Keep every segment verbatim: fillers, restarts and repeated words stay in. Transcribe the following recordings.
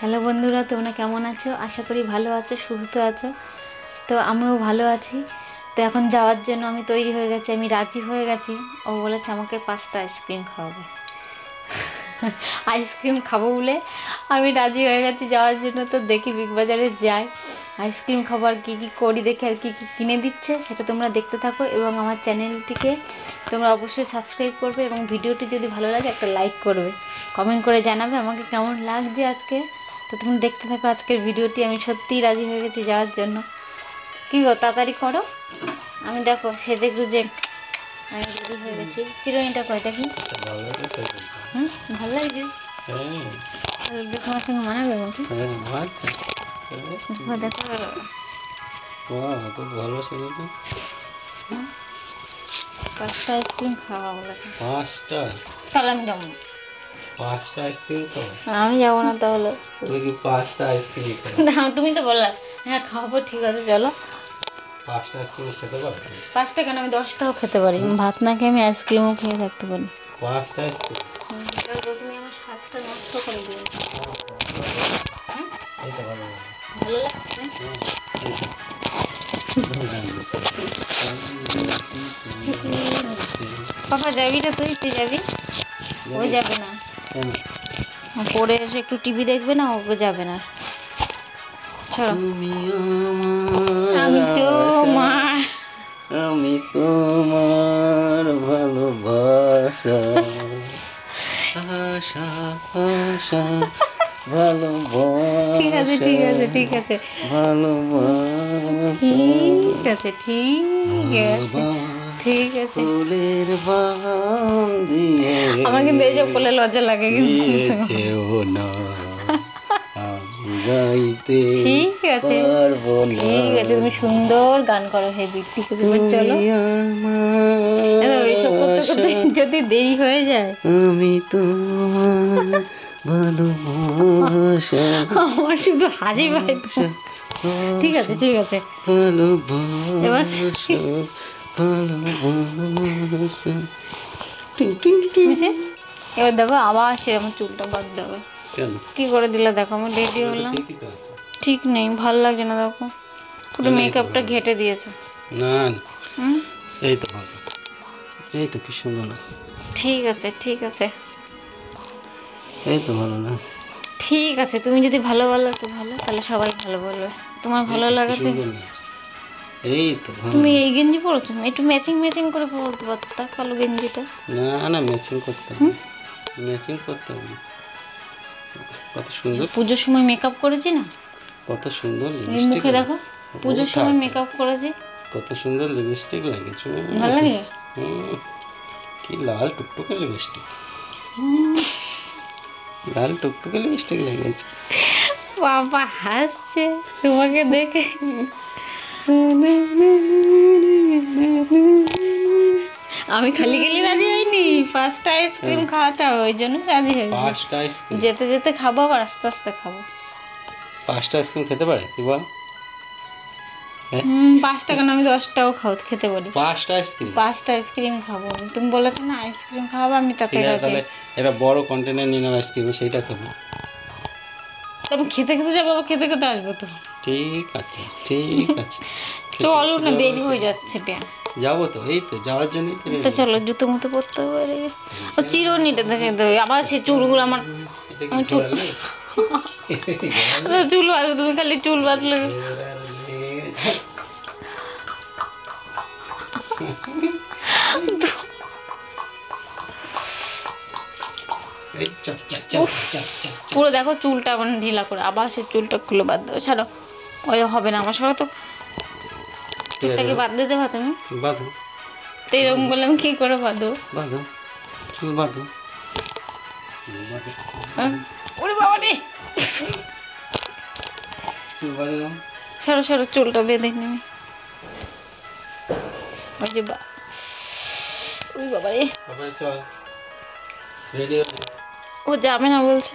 Hello বন্ধুরা, তোমরা কেমন আছো? আশা করি ভালো আছো, সুস্থ আছো। তো আমিও ভালো আছি। তো এখন যাওয়ার জন্য আমি তৈরি হয়ে গেছি, আমি রাজি হয়ে গেছি। ও বলেছে আমাকে পাঁচটা আইসক্রিম খাওয়াবে। আইসক্রিম খাবো বলে আমি রাজি হয়ে গেছি যাওয়ার জন্য। তো দেখি বিগ বাজারে যাই, আইসক্রিম খাবার কী কী করি দেখি, আর কী কী কিনে দিচ্ছে সেটা তোমরা দেখতে থাকো। এবং আমার চ্যানেলটিকে তোমরা অবশ্যই সাবস্ক্রাইব করবে, এবং ভিডিওটি যদি ভালো লাগে একটা লাইক করবে, কমেন্ট করে জানাবে আমাকে কেমন লাগছে আজকে। তো তোমরা দেখতে থাকো আজকের ভিডিওটি। আমি সত্যিই রাজি হয়ে গেছি যাওয়ার জন্য। কী গো, তাড়াতাড়ি করো। আমি দেখো সেজে গুজে আমি রেডি হয়ে গেছি। চিরুনিটা কই দেখি, হুম ভালো লাগছে। তোমার সঙ্গে মানাবে আমাকে। দেখো দেখো ভালো সেজেছে। পাঁচটা আইসক্রিম খাওয়া বলেছে। পাঁচটা তাহলে আমি যাবো। পাঁচটা আইসক্রিম তো আমি যাবো না। তাহলে পাঁচটা আইসক্রিম তুমি তো বললা হ্যাঁ খাবো, ঠিক আছে চলো। পাঁচটা আইসক্রিম খেতে পারো? পাঁচটা কেন, আমি দশটাও খেতে পারি। ভাত না খেয়ে আমি আইসক্রিমও খেয়ে থাকতে পারি। পাঁচটা আইসক্রিম তুমি আমার স্বাস্থ্য নষ্ট করে দিও। ভালো লাগছে পাপা? যাবি না তুই? তুই যাবি? ও যাবে না, পরে এসে একটু টিভি দেখবে না, ও যাবে না। চলো আমি তোমার, আমি তোমার ভালোবাসা আশা আশা ভালোবাসা। ঠিক আছে ঠিক আছে ঠিক আছে ভালোবাসা ঠিক আছে ঠিক আছে ঠিক আছে। আমার কিন্তু এইসব বলে লজ্জা লাগে না। ঠিক আছে ঠিক আছে, তুমি সুন্দর গান করো। হেবি ঠিক আছে, চলো। এইসব করতে করতে যদি দেরি হয়ে যায়। আমি তো ভালোবাসা আমার শুধু হাজি ভাই। ঠিক আছে ঠিক আছে ভালোবাসা ভালোবাসা। এবার দেখো আবার সে আমার চুলটা বাদ দেবে। কি করে দিলে দেখো, আমি রেডি হলাম, ঠিক নেই, ভালো লাগে না। দেখো পুরো মেকআপটা ঘেটে দিয়েছো। না এই তো ভালো, এই তো কি সুন্দর না। ঠিক আছে ঠিক আছে এই তো ভালো না। ঠিক আছে, তুমি যদি ভালো বলো তো ভালো, তাহলে সবাই ভালো বলবে। তোমার ভালো লাগাতে এই তো ভালো। তুমি এই গেঞ্জি পরেছো, একটু ম্যাচিং ম্যাচিং করে পরতে পারতা কালো গেঞ্জিটা। না না ম্যাচিং করতে হবে, ম্যাচিং করতে হবে। কত সুন্দর পূজোর সময় মেকআপ করেছি না, কত সুন্দর লিপস্টিক দেখো। পূজোর সময় মেকআপ করেছি, কত সুন্দর লিপস্টিক লাগিয়েছো। ভালো লাগে কি লাল টুকটুকে লিপস্টিক, লাল টুকটুকে লিপস্টিক লাগিয়েছো। বাবা হাসছে তোমাকে দেখে। আমি খালি খালি রাজি হইনি, পাঁচটা আইসক্রিম খাওয়াতে হবে ওই জন্য রাজি হই। পাঁচটা আইসক্রিম যেতে যেতে খাবো, আবার আস্তে আস্তে খাবো। পাঁচটা আইসক্রিম খেতে পারে তুই বল? হুম পাঁচটা কেন, আমি দশটাও খাও খেতে পারি। পাঁচটা আইসক্রিম, পাঁচটা আইসক্রিমই খাবো। তুমি বলেছো না আইসক্রিম খাওয়াবো, আমি তাতে রাজি। এটা বড় কন্টেনার নিয়ে নাও আইসক্রিম, সেটা খাবো। তুমি খেতে খেতে যাবো, খেতে খেতে আসবো তো। ঠিক আছে ঠিক আছে চলো না, দেরি হয়ে যাচ্ছে। ব্যান যাবো তো, এই তো যাওয়ার জন্য। তো চলো, জুতো মতো পরতে পারে। ও চিরুনিটা দেখে তো আবার সে চুলগুলো আমার, আমি চুল চুল বাঁধো। তুমি খালি চুল বাঁধলে পুরো দেখো চুলটা মানে ঢিলা করে, আবার সে চুলটা খুলে বাদ দেবো। ছাড়ো, ওই হবে না আমার সঙ্গে। তো চুলটাকে বাদ দিতে পারো তুমি? বাঁধো তো, এরকম বললাম কি করে বাঁধো? বাঁধো চুল বাঁধো। ওরে বাবা রে, চুল বাঁধো। ছাড়ো ছাড়ো, চুলটা বেঁধে নেবে। ওই যে বা ওই বাবা রে, চল রেডি হয়ে যাও। ও যাবে না বলছে।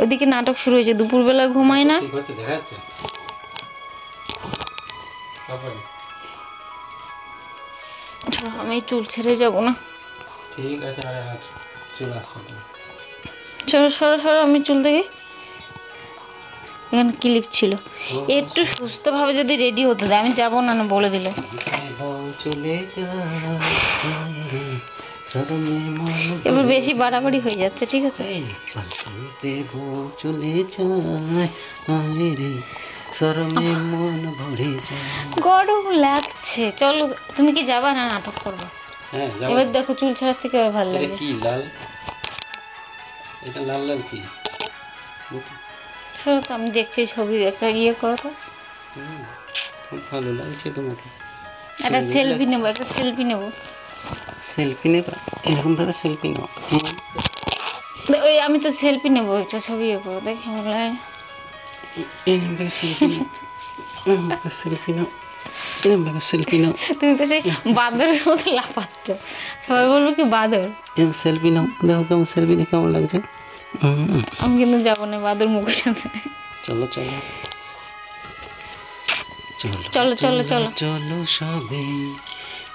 ওইদিকে নাটক শুরু হয়েছে, দুপুরবেলা ঘুমায় না। ঠিক আছে, দেখা যাচ্ছে। তারপরে চল আমি চুল ছেড়ে যাব না। ঠিক আছে, আরে হাত চুল আসছে। চল সর সর আমি চুল দেখি। এখানে ক্লিপ ছিল, একটু সুস্থভাবে যদি রেডি হতে দেয়। আমি যাবো না না বলে দিলে। এবার বেশি বাড়াবাড়ি হয়ে যাচ্ছে। ঠিক আছে, গরম লাগছে। চলো, তুমি কি যাবা না নাটক করবে? এবার দেখো চুল ছাড়ার থেকে ভালো লাগে। কি লাল, এটা লাল লাল কি? আমি দেখছি ছবি একটা ইয়ে করো তো। খুব ভালো লাগছে তোমাকে। একটা সেলফি নেব, একটা সেলফি নেব। সেলফি নেব, এরকম ভাবে সেলফি নেব। ওই আমি তো সেলফি নেব, একটা ছবি ইয়ে করো দেখি ভালো লাগে। এরকম ভাবে সেলফি নেব, এরকম ভাবে সেলফি নেব, এরকম ভাবে সেলফি নেব। তুমি তো সেই বাঁদরের মতো লাফাচ্ছ, সবাই বলবে কি বাঁদর। এরকম সেলফি নেব, দেখো কেমন সেলফি নিয়ে কেমন লাগছে। আমি কিন্তু যাবো না বাদুর মুখের সাথে। চলো চলো চলো চলো চলো চলো সবে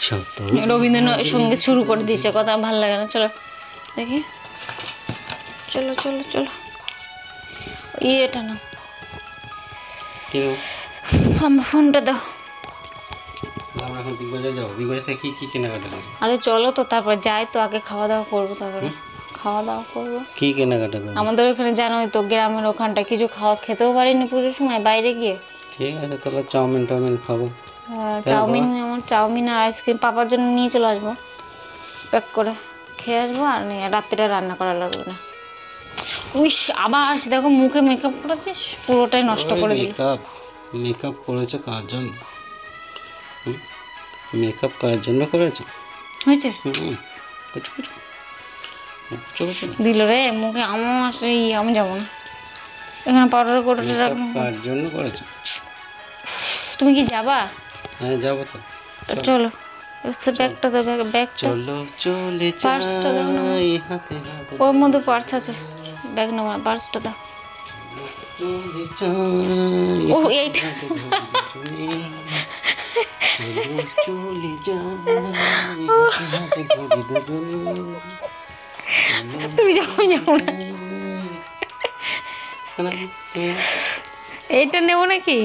শত। রবীন্দ্রনাথ সঙ্গীত শুরু করে দিয়েছে, কথা ভালো লাগে না। চলো দেখি, চলো চলো চলো। ইয়েটা না, আমার ফোনটা দাও। আমরা এখন বিগবাজার যাবো। বিগবাজার থেকে কি কেনাকাটা করবো? আরে চলো তো, তারপর যাই তো। আগে খাওয়া দাওয়া করবো, তারপরে খাওয়া দাওয়া করবো। কি কেনাকাটা করবো? আমাদের ওখানে জানোই তো, গ্রামের ওখানটা কিছু খাওয়া খেতেও পারিনি পুজোর সময় বাইরে গিয়ে। ঠিক আছে, তাহলে চাউমিন টাউমিন খাবো। চাউমিন, আমার চাউমিন আর আইসক্রিম পাপার জন্য নিয়ে চলে আসবো, প্যাক করে খেয়ে আসবো। আর নিয়ে রাত্রিটা রান্না করা লাগবে না। উইস, আবার দেখো মুখে মেকআপ করেছিস, পুরোটাই নষ্ট করে দিলি। মেকআপ মেকআপ করেছো কার জন্য? মেকআপ কার জন্য করেছো? হয়েছে কিছু কিছু দিল রে মুখে। আমার আমি যাবো না এখানে, পাউডার কোটাটা রাখবো। কার জন্য করেছো? তুমি কি যাবা? হ্যাঁ যাবো তো। চলো উস্তে ব্যাগটা দাও, ব্যাগ চলো চলে চল। পার্সটা দাও না, ওর মধ্যে পার্স আছে। ব্যাগ নাও, পার্সটা দাও। ও এইটা চলো চলে যাও। তুমি যাও যাও না, এইটা নেবো নাকি?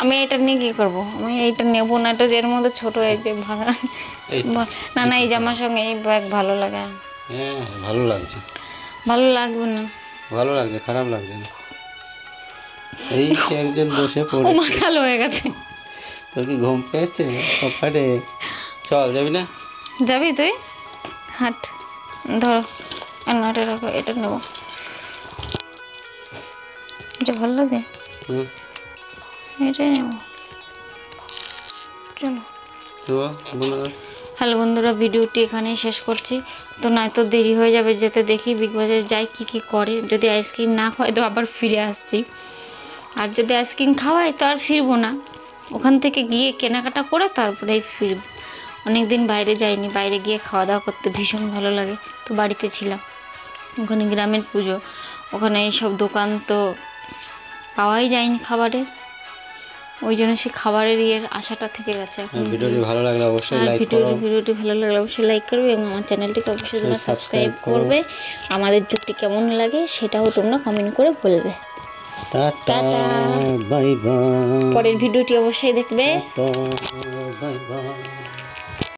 আমি এটা নিয়ে কি করবো? আমি এইটা নেবো না, এটা এর মধ্যে ছোট হয়েছে ভাঙা। না না, এই জামার সঙ্গে এই ব্যাগ ভালো লাগে। হ্যাঁ ভালো লাগছে, ভালো লাগবে না, ভালো লাগছে, খারাপ লাগছে না। এই একজন বসে পড়ে মাখাল হয়ে গেছে। তোর কি ঘুম পেয়েছে? চল যাবি না? যাবি তুই? হাট ধরো, এটা রাখো, এটা নেবো। এটা ভালো লাগে, এটাই নেবো। চলো। হ্যালো বন্ধুরা, ভিডিওটি এখানেই শেষ করছি। তো নয়তো দেরি হয়ে যাবে যেতে। দেখি বিগ বাজার যাই, কি কি করে। যদি আইসক্রিম না খাওয়াই তো আবার ফিরে আসছি, আর যদি আইসক্রিম খাওয়াই তো আর ফিরবো না। ওখান থেকে গিয়ে কেনাকাটা করে তারপরেই ফিরবো। অনেক দিন বাইরে যাইনি, বাইরে গিয়ে খাওয়া দাওয়া করতে ভীষণ ভালো লাগে। তো বাড়িতে ছিলাম, ওখানে গ্রামের পুজো, ওখানে এইসব দোকান তো পাওয়াই যায়নি খাবারের। ওই জন্য সে খাবারের ইয়ের আশাটা থেকে গেছে। ভিডিওটি ভালো লাগলে অবশ্যই লাইক করো, ভিডিওটি ভালো লাগলে অবশ্যই লাইক করবে এবং আমার চ্যানেলটিকে অবশ্যই তোমরা সাবস্ক্রাইব করবে। আমাদের যুক্তি কেমন লাগে সেটাও তোমরা কমেন্ট করে বলবে। Tata bye bye. পরের ভিডিওটি অবশ্যই দেখবে।